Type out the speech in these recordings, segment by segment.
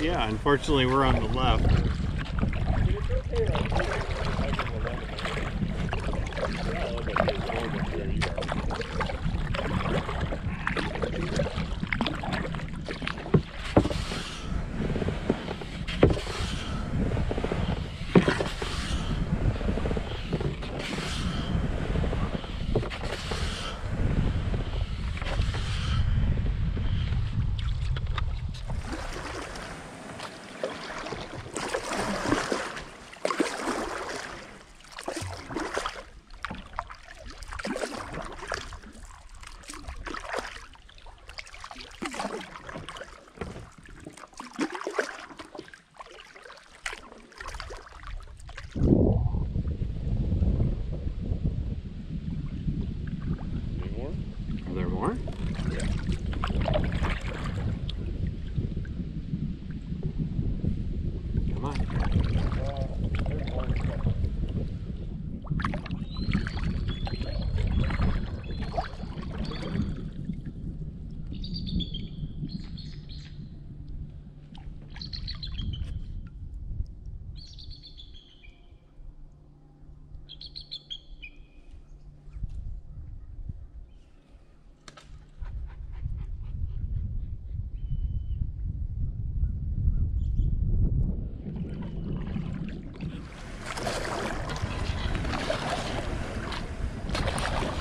Yeah, unfortunately we're on the left.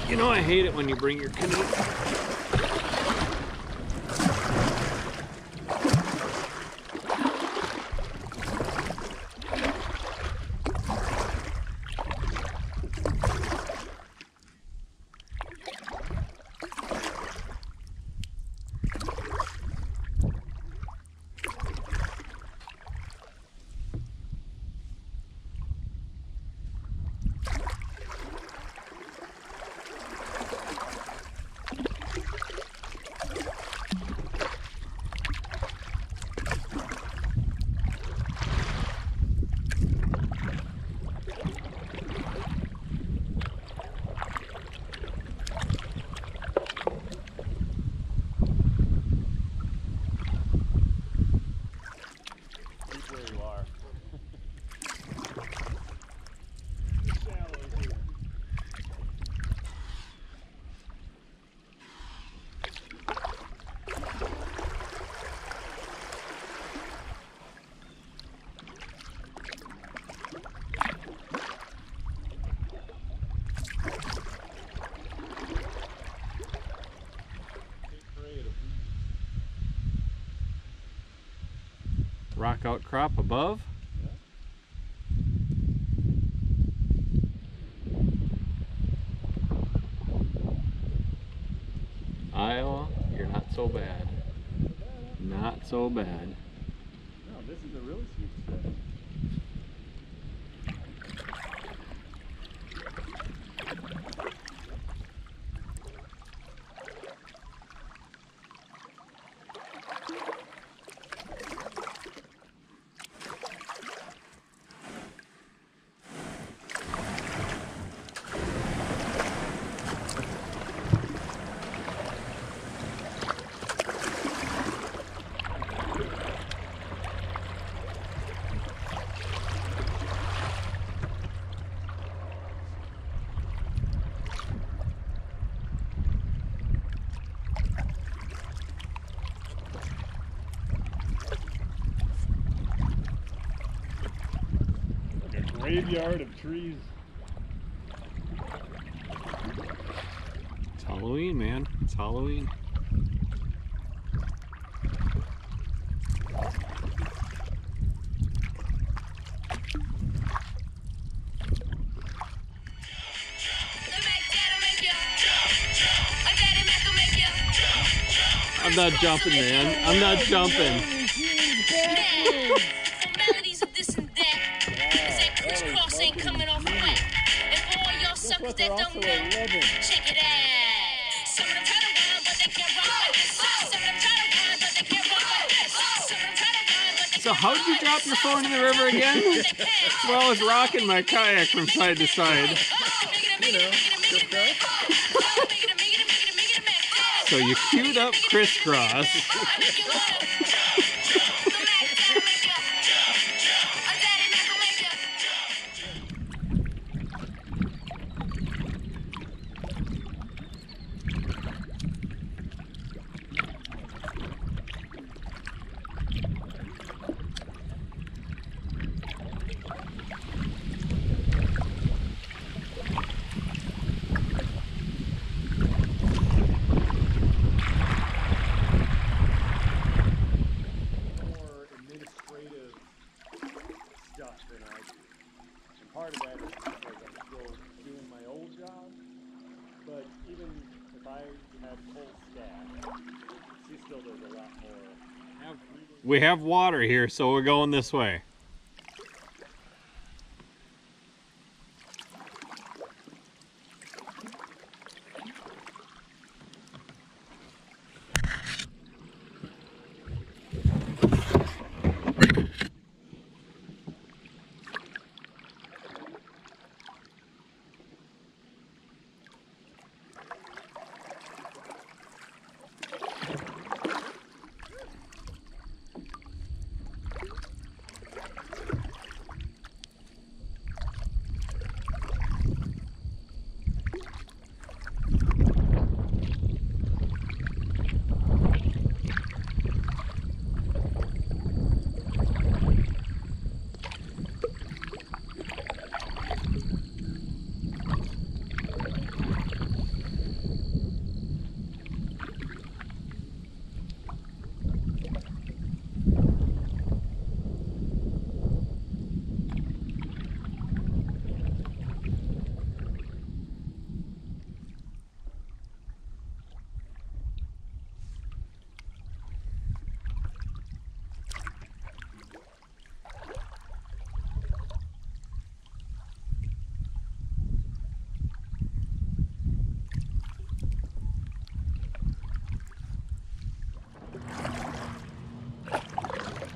You know, I hate it when you bring your canoe. Rock outcrop above. Yeah. Iowa, you're not so bad. Not so bad. No, this is a really sweet spot. Graveyard of trees. It's Halloween, man. It's Halloween. I'm not jumping, man. I'm not jumping. But they're also 11. Check it out. Some of them try to run, but they can't run like this. Some of them try to run, but they can't run like this. Some of them try to run, but they can't run like this. So how'd you drop your phone in the river again? Well, I was rocking my kayak from side to side. You know, crisscross. So you queued up crisscross. We have water here, so we're going this way.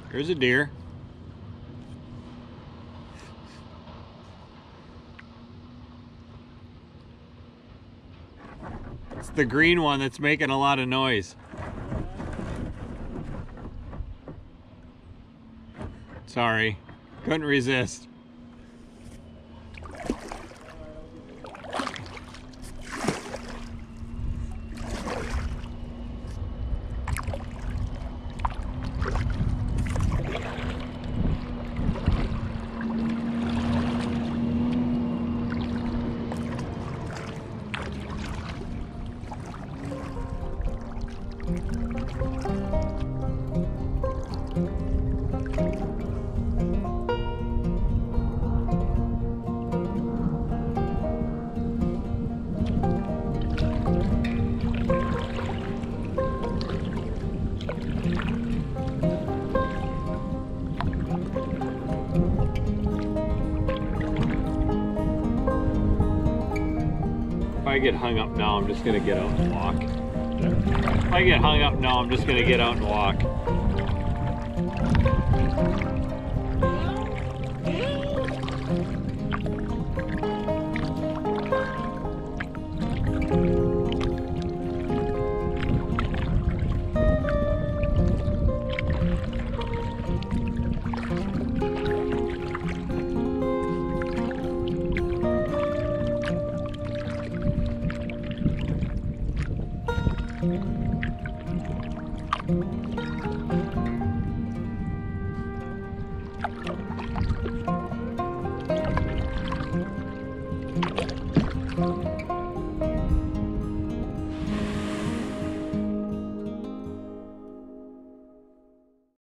There's a deer. It's the green one that's making a lot of noise. Sorry, couldn't resist. If I get hung up now, I'm just gonna get out and walk. If I get hung up now, I'm just gonna get out and walk.